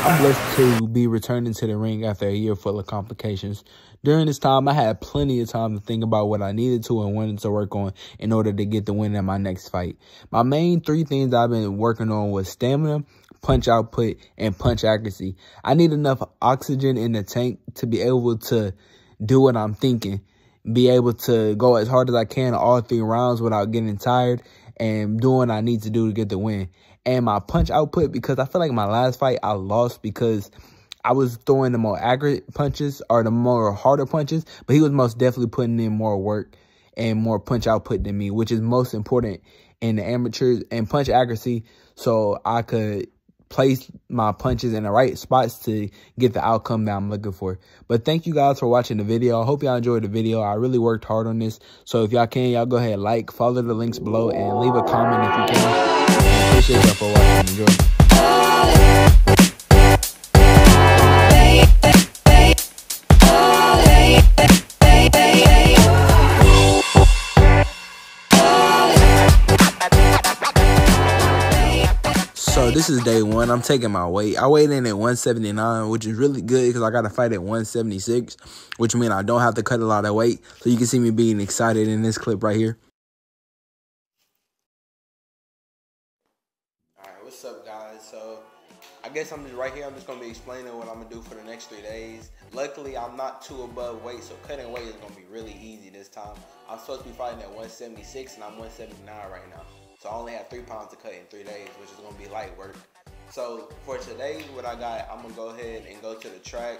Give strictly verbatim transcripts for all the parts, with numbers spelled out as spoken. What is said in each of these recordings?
I'm blessed to be returning to the ring after a year full of complications. During this time, I had plenty of time to think about what I needed to and wanted to work on in order to get the win in my next fight. My main three things I've been working on was stamina, punch output, and punch accuracy. I need enough oxygen in the tank to be able to do what I'm thinking, be able to go as hard as I can all three rounds without getting tired, and doing what I need to do to get the win. And my punch output, because I feel like my last fight I lost because I was throwing the more accurate punches or the more harder punches, but he was most definitely putting in more work and more punch output than me, which is most important in the amateurs, and punch accuracy, so I could place my punches in the right spots to get the outcome that I'm looking for. But thank you guys for watching the video. I hope y'all enjoyed the video. I really worked hard on this. So if y'all can, y'all go ahead, like, follow the links below, and leave a comment if you can. Appreciate y'all for watching. Enjoy. So this is day one. I'm taking my weight. I weighed in at one seventy-nine, which is really good because I got to fight at one seventy-six, which means I don't have to cut a lot of weight. So you can see me being excited in this clip right here. All right, what's up, guys? So I guess I'm just right here. I'm just going to be explaining what I'm going to do for the next three days. Luckily, I'm not too above weight, so cutting weight is going to be really easy this time. I'm supposed to be fighting at one seventy-six, and I'm one seventy-nine right now. So I only have three pounds to cut in three days, which is going to be light work. So for today, what I got, I'm going to go ahead and go to the track.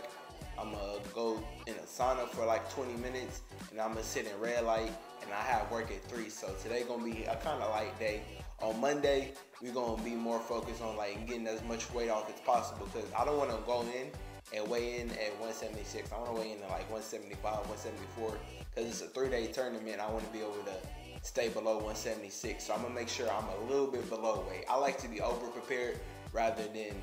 I'm going to go in a sauna for like twenty minutes, and I'm going to sit in red light, and I have work at three. So today going to be a kind of light day. On Monday, we're going to be more focused on like getting as much weight off as possible, because I don't want to go in and weigh in at one seventy-six. I want to weigh in at like one seventy-five, one seventy-four, because it's a three-day tournament. I want to be able to stay below one seventy-six, so I'm gonna make sure I'm a little bit below weight. I like to be over prepared rather than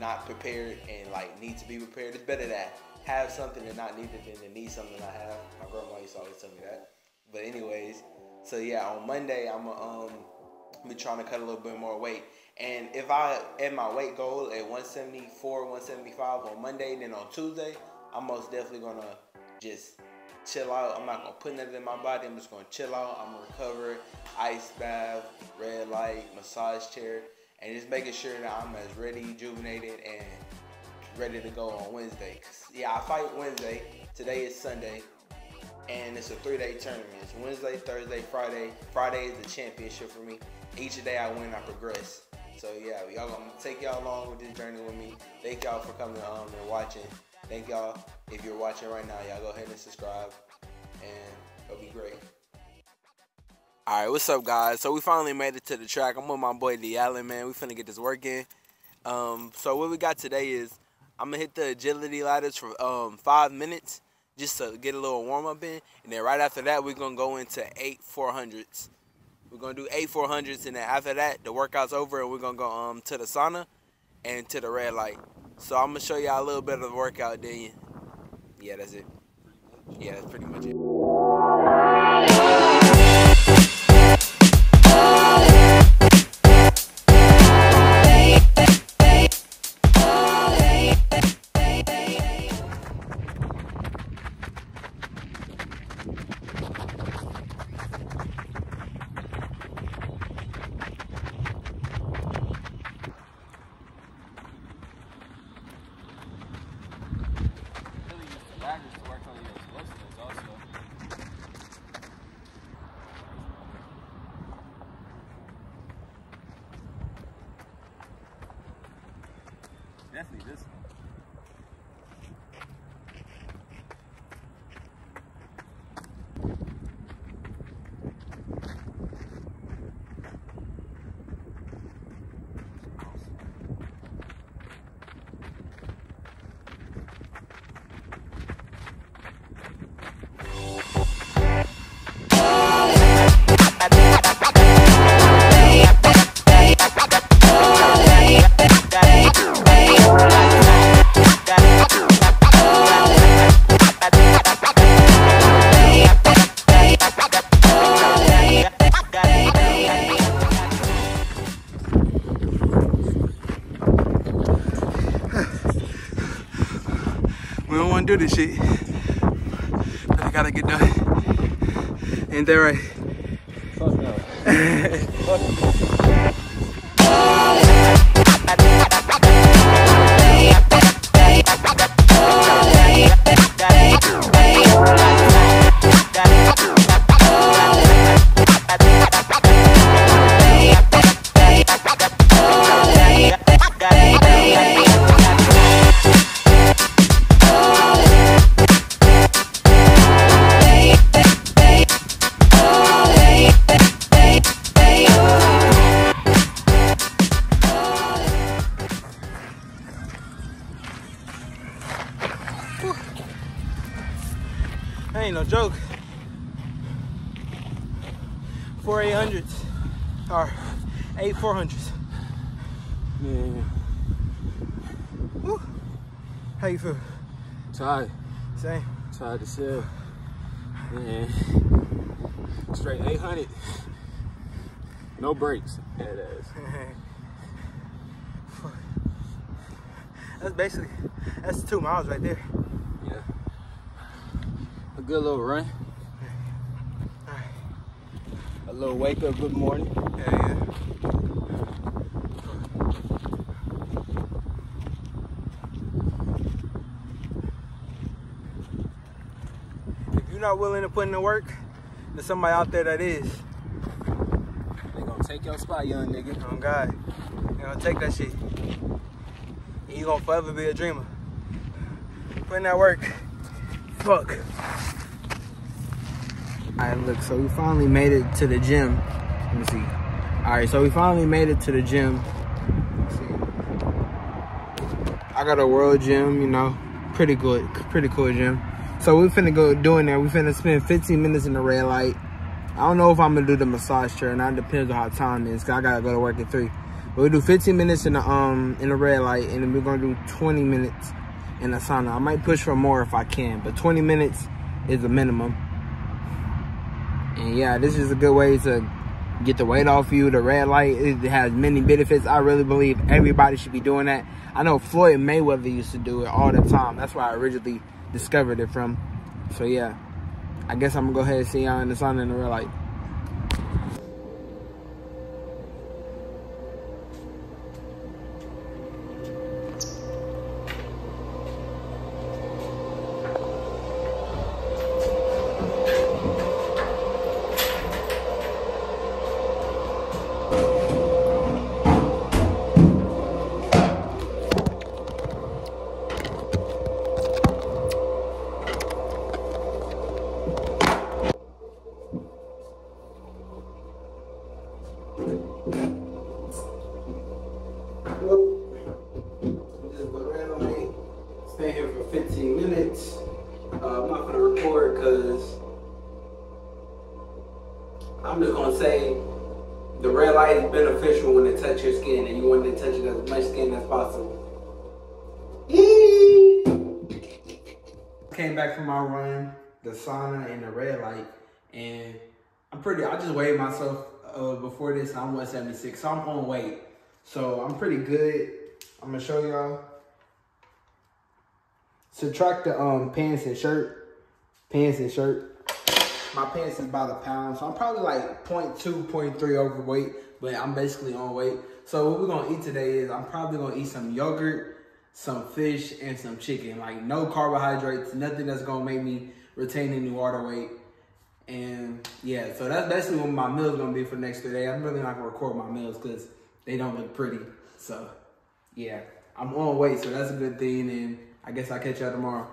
not prepared and like need to be prepared. It's better to have something and not need it than to need something I have. My grandma used to always tell me that. But anyways, so yeah, on Monday I'm gonna um be trying to cut a little bit more weight. And if I at my weight goal at one seventy-four, one seventy-five on Monday, then on Tuesday I'm most definitely gonna just chill out. I'm not gonna put nothing in my body. I'm just gonna chill out. I'm gonna recover, ice bath, red light, massage chair, and just making sure that I'm as ready, rejuvenated, and ready to go on Wednesday. Yeah, I fight Wednesday. Today is Sunday, and it's a three-day tournament. It's Wednesday, Thursday, Friday. Friday is the championship for me. Each day I win, I progress. So yeah, y'all gonna take y'all along with this journey with me. Thank y'all for coming on um, and watching. Thank y'all. If you're watching right now, y'all go ahead and subscribe, and it'll be great. All right, what's up, guys? So we finally made it to the track. I'm with my boy D Allen, man. We finna get this work in. Um, so what we got today is I'm gonna hit the agility ladders for um, five minutes just to get a little warm up in, and then right after that we're gonna go into eight four hundreds. We're gonna do eight four hundreds, and then after that the workout's over, and we're gonna go um to the sauna and to the red light. So I'm gonna show y'all a little bit of the workout, then you. Yeah, that's it. Yeah, that's pretty much it. To work on your explosives also. We don't want to do this shit, but I gotta get done. Ain't that right? Fuck no. Fuck no. That ain't no joke. Four eight hundreds or eight four hundreds. Yeah. Woo. How you feel? Tired. Same. Tired as hell. Yeah. Straight eight hundred. No brakes. That ass. That's basically that's two miles right there. Yeah. A good little run. All right. A little wake up, good morning. Yeah, yeah. If you're not willing to put in the work, there's somebody out there that is. They're gonna take your spot, young nigga. Oh God. They're gonna take that shit. And you're gonna forever be a dreamer. Put in that work. Fuck. Alright, look, so we finally made it to the gym. Let me see. Alright, so we finally made it to the gym. Let's see. I got a World Gym, you know. Pretty good, pretty cool gym. So we finna go doing that. We finna spend fifteen minutes in the red light. I don't know if I'm gonna do the massage chair, and that depends on how time it is, cause I gotta go to work at three. But we do fifteen minutes in the um in the red light, and then we're gonna do twenty minutes in the sauna. I might push for more if I can, but twenty minutes is the minimum. And yeah, this is a good way to get the weight off you. The red light, it has many benefits. I really believe everybody should be doing that. I know Floyd Mayweather used to do it all the time. That's where I originally discovered it from. So yeah, I guess I'm gonna go ahead and see y'all in the sauna in the red light. fifteen minutes. Uh, I'm not gonna record because I'm just gonna say the red light is beneficial when it touches your skin, and you want to touch it as much skin as possible. Eee! Came back from my run, the sauna, and the red light, and I'm pretty. I just weighed myself uh, before this, and I'm one seventy-six, so I'm on weight, so I'm pretty good. I'm gonna show y'all. Subtract the um, pants and shirt, pants and shirt. My pants is about a pound, so I'm probably like zero point two, zero point three overweight, but I'm basically on weight. So what we're gonna eat today is I'm probably gonna eat some yogurt, some fish, and some chicken. Like no carbohydrates, nothing that's gonna make me retain any water weight. And yeah, so that's basically what my meal's gonna be for the next three days. I'm really not gonna record my meals because they don't look pretty. So yeah, I'm on weight, so that's a good thing. And I guess I'll catch y'all tomorrow.